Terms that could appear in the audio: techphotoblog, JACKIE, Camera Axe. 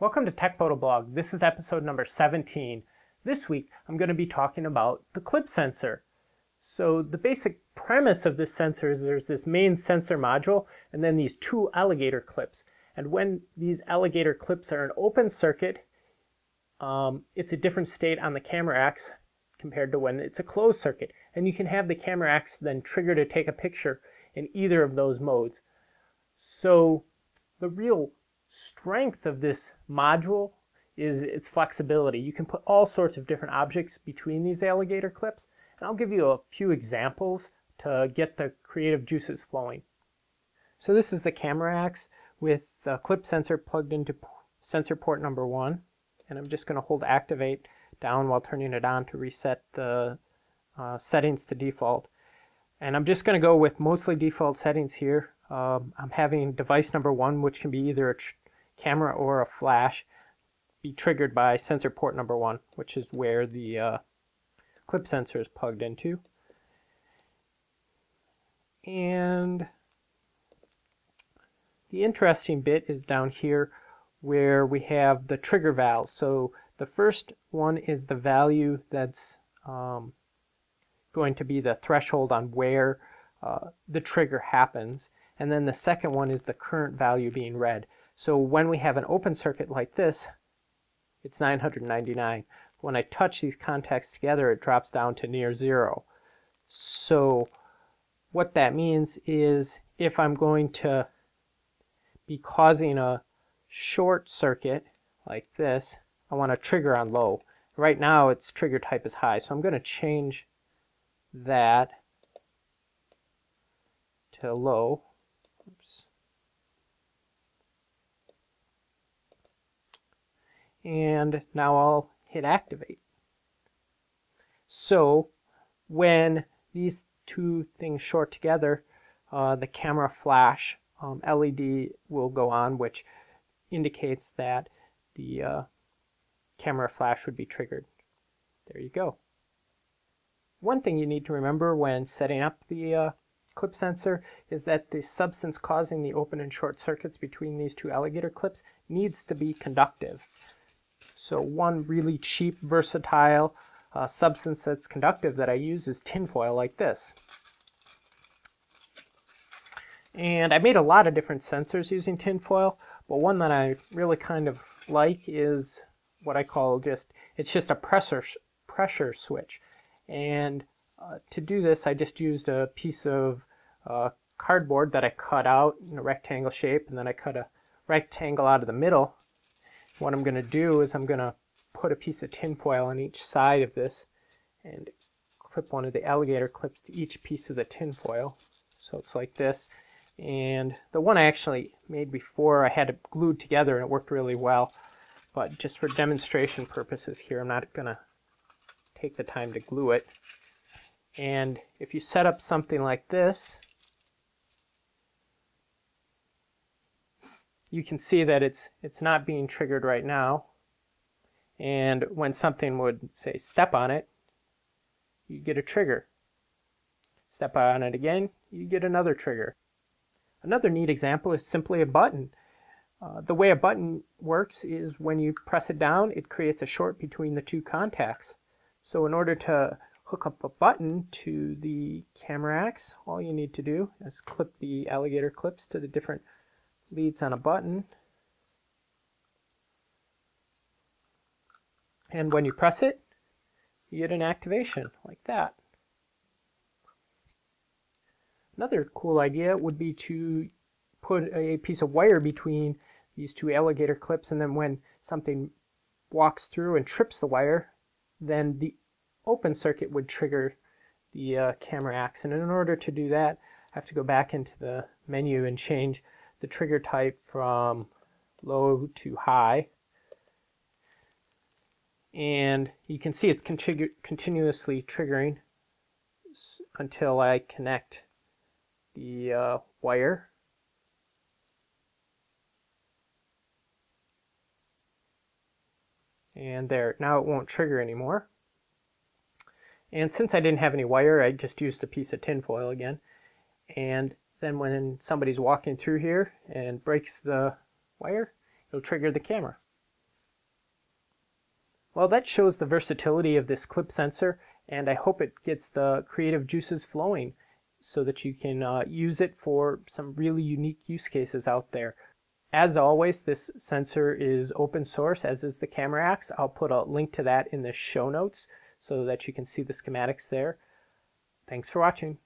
Welcome to techphotoblog. This is episode number 17. This week I'm going to be talking about the clip sensor. So the basic premise of this sensor is there's this main sensor module and then these two alligator clips. And when these alligator clips are an open circuit, it's a different state on the camera axe compared to when it's a closed circuit. And you can have the camera axe then trigger to take a picture in either of those modes. So the real strength of this module is its flexibility. You can put all sorts of different objects between these alligator clips, and I'll give you a few examples to get the creative juices flowing. So this is the camera axe with the clip sensor plugged into sensor port number 1, and I'm just going to hold activate down while turning it on to reset the settings to default. And I'm just going to go with mostly default settings here. I'm having device number 1, which can be either a camera or a flash, be triggered by sensor port number 1, which is where the clip sensor is plugged into. And the interesting bit is down here where we have the trigger valve. So the first one is the value that's going to be the threshold on where the trigger happens. And then the second one is the current value being read. So when we have an open circuit like this, it's 999. When I touch these contacts together, it drops down to near zero. So what that means is if I'm going to be causing a short circuit like this, I want to trigger on low. Right now its trigger type is high, so I'm going to change that to low. Oops. And now I'll hit activate. So when these two things short together, the camera flash LED will go on, which indicates that the camera flash would be triggered. There you go. One thing you need to remember when setting up the clip sensor is that the substance causing the open and short circuits between these two alligator clips needs to be conductive. So one really cheap, versatile substance that's conductive that I use is tinfoil like this. And I made a lot of different sensors using tinfoil, but one that I really kind of like is what I call it's just a pressure switch. And to do this, I just used a piece of cardboard that I cut out in a rectangle shape, and then I cut a rectangle out of the middle. What I'm going to do is I'm going to put a piece of tin foil on each side of this and clip one of the alligator clips to each piece of the tin foil. So it's like this. And the one I actually made before, I had it glued together and it worked really well. But just for demonstration purposes here, I'm not going to take the time to glue it. And if you set up something like this, you can see that it's not being triggered right now. And when something would, say, step on it, you get a trigger. Step on it again, you get another trigger. Another neat example is simply a button. The way a button works is when you press it down, it creates a short between the two contacts. So in order to hook up a button to the camera axe, all you need to do is clip the alligator clips to the different leads on a button, and when you press it, you get an activation like that. Another cool idea would be to put a piece of wire between these two alligator clips, and then when something walks through and trips the wire, then the open circuit would trigger the camera axe. And in order to do that, I have to go back into the menu and change the trigger type from low to high. And you can see it's continuously triggering until I connect the wire. And there, now it won't trigger anymore. And since I didn't have any wire, I just used a piece of tin foil again. And then when somebody's walking through here and breaks the wire, it'll trigger the camera. Well, that shows the versatility of this clip sensor, and I hope it gets the creative juices flowing so that you can use it for some really unique use cases out there. As always, this sensor is open source, as is the Camera Axe. I'll put a link to that in the show notes so that you can see the schematics there. Thanks for watching.